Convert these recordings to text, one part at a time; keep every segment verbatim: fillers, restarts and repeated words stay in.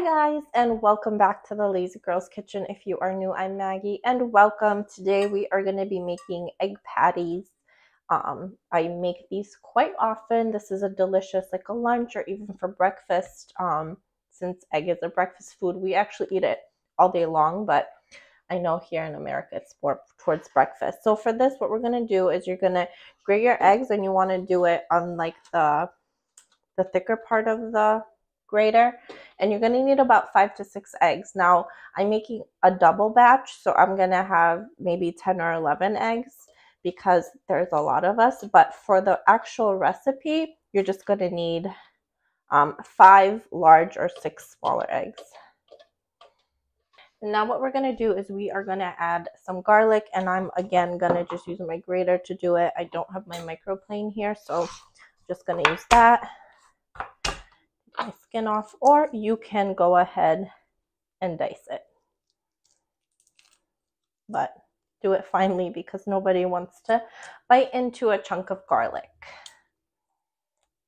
Hi guys, and welcome back to the Lazy Girls Kitchen. If you are new, I'm Maggie, and welcome. Today we are going to be making egg patties. Um, I make these quite often. This is a delicious, like a lunch or even for breakfast. Um, since egg is a breakfast food, we actually eat it all day long, but I know here in America it's more towards breakfast. So for this, what we're going to do is you're going to grate your eggs, and you want to do it on like the, the thicker part of the grater, and you're going to need about five to six eggs. Now I'm making a double batch, so I'm going to have maybe ten or eleven eggs because there's a lot of us. But for the actual recipe, you're just going to need um, five large or six smaller eggs. Now what we're going to do is we are going to add some garlic, and I'm again going to just use my grater to do it. I don't have my microplane here, so I'm just going to use that. My skin off, or you can go ahead and dice it, but do it finely because nobody wants to bite into a chunk of garlic,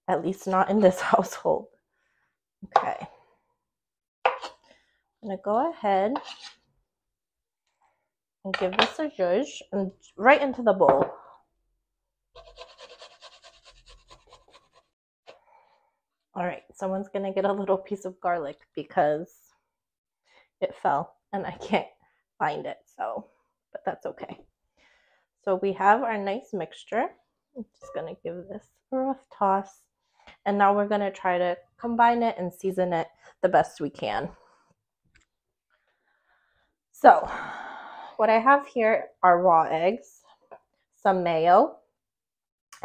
at least not in this household. Okay, I'm gonna go ahead and give this a zhuzh and right into the bowl. All right, someone's going to get a little piece of garlic because it fell and I can't find it, so, but that's okay. So we have our nice mixture. I'm just going to give this a rough toss. And now we're going to try to combine it and season it the best we can. So what I have here are raw eggs, some mayo,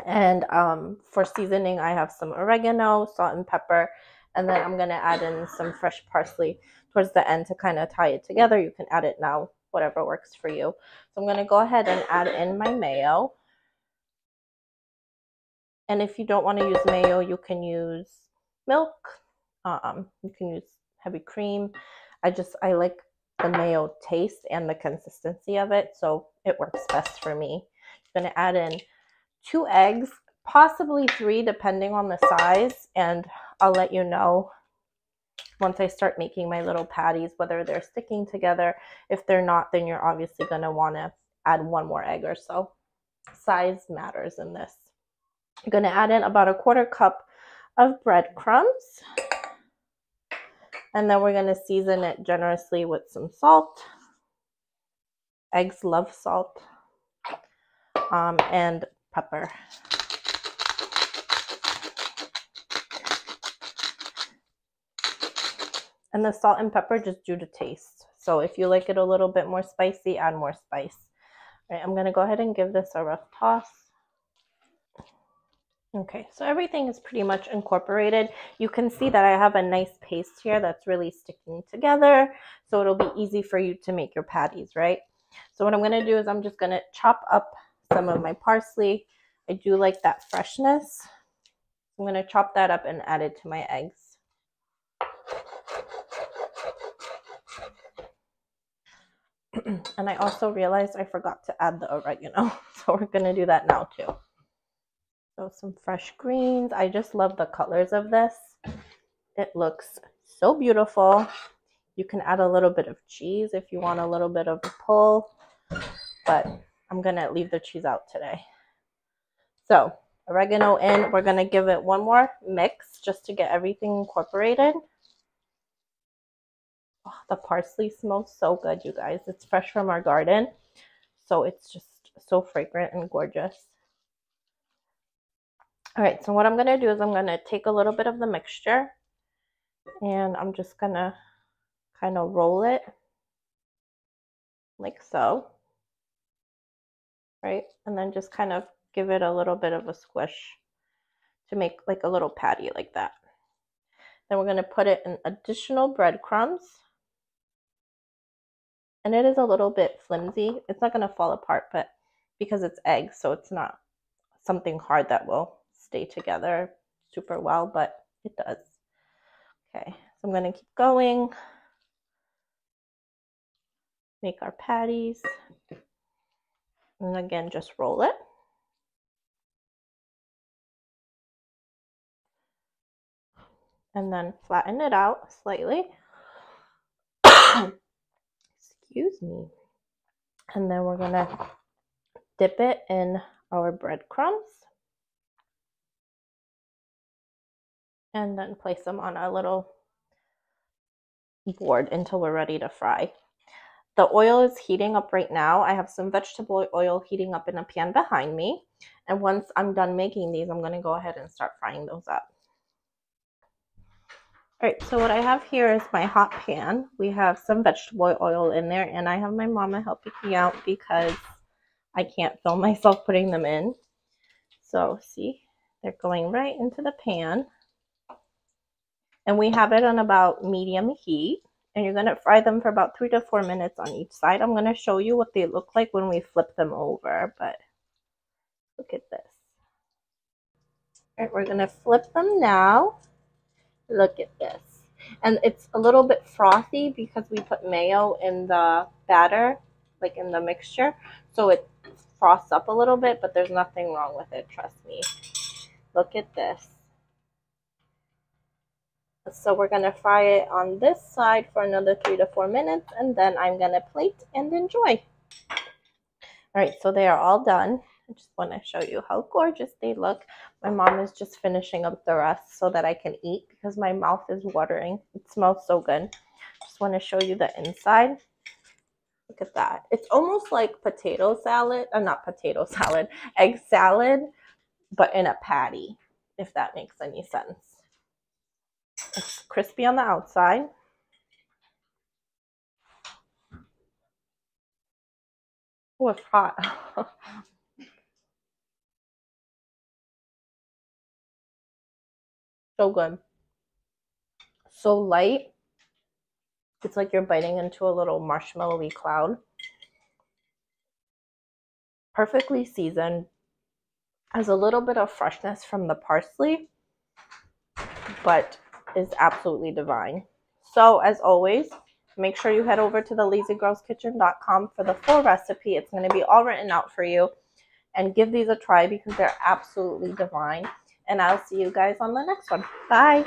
and um for seasoning I have some oregano, salt and pepper, and then I'm going to add in some fresh parsley towards the end to kind of tie it together. You can add it now, whatever works for you. So I'm going to go ahead and add in my mayo, and if you don't want to use mayo, you can use milk, um you can use heavy cream. I just I like the mayo taste and the consistency of it, so it works best for me. I'm going to add in two eggs, possibly three depending on the size, and I'll let you know once I start making my little patties whether they're sticking together. If they're not, then you're obviously going to want to add one more egg or so. Size matters in this. I'm going to add in about a quarter cup of breadcrumbs, and then we're going to season it generously with some salt. Eggs love salt, um, and pepper. And the salt and pepper just due to taste. So if you like it a little bit more spicy, add more spice. All right, I'm going to go ahead and give this a rough toss. Okay, so everything is pretty much incorporated. You can see that I have a nice paste here that's really sticking together, so it'll be easy for you to make your patties, right? So what I'm going to do is I'm just going to chop up some of my parsley. I do like that freshness. I'm going to chop that up and add it to my eggs. And I also realized I forgot to add the oregano, so we're going to do that now too. So some fresh greens. I just love the colors of this. It looks so beautiful. You can add a little bit of cheese if you want a little bit of a pull, but I'm going to leave the cheese out today. So oregano in, we're going to give it one more mix just to get everything incorporated. Oh, the parsley smells so good, you guys. It's fresh from our garden, so it's just so fragrant and gorgeous. All right, so what I'm going to do is I'm going to take a little bit of the mixture, and I'm just going to kind of roll it like so. Right? And then just kind of give it a little bit of a squish to make like a little patty like that. Then we're going to put it in additional breadcrumbs. And it is a little bit flimsy. It's not going to fall apart, but because it's egg, so it's not something hard that will stay together super well, but it does. Okay, so I'm going to keep going. Make our patties. And again, just roll it. And then flatten it out slightly. excuse me. And then we're gonna dip it in our breadcrumbs and then place them on our little board until we're ready to fry. The oil is heating up right now. I have some vegetable oil heating up in a pan behind me. And once I'm done making these, I'm gonna go ahead and start frying those up. All right, so what I have here is my hot pan. We have some vegetable oil in there, and I have my mama helping me out because I can't film myself putting them in. So see, they're going right into the pan. And we have it on about medium heat. And you're going to fry them for about three to four minutes on each side. I'm going to show you what they look like when we flip them over, but look at this. All right, we're going to flip them now. Look at this. And it's a little bit frothy because we put mayo in the batter, like in the mixture. So it frosts up a little bit, but there's nothing wrong with it, trust me. Look at this. So we're going to fry it on this side for another three to four minutes, and then I'm going to plate and enjoy. All right, so they are all done. I just want to show you how gorgeous they look. My mom is just finishing up the rest so that I can eat because my mouth is watering. It smells so good. Just want to show you the inside. Look at that. It's almost like potato salad, or not potato salad, egg salad, but in a patty, if that makes any sense. It's crispy on the outside. Oh, it's hot. So good. So light. It's like you're biting into a little marshmallowy cloud. Perfectly seasoned. Has a little bit of freshness from the parsley, but is absolutely divine. So as always, make sure you head over to the lazy girls kitchen dot com for the full recipe. It's going to be all written out for you, and give these a try because they're absolutely divine. And I'll see you guys on the next one. Bye.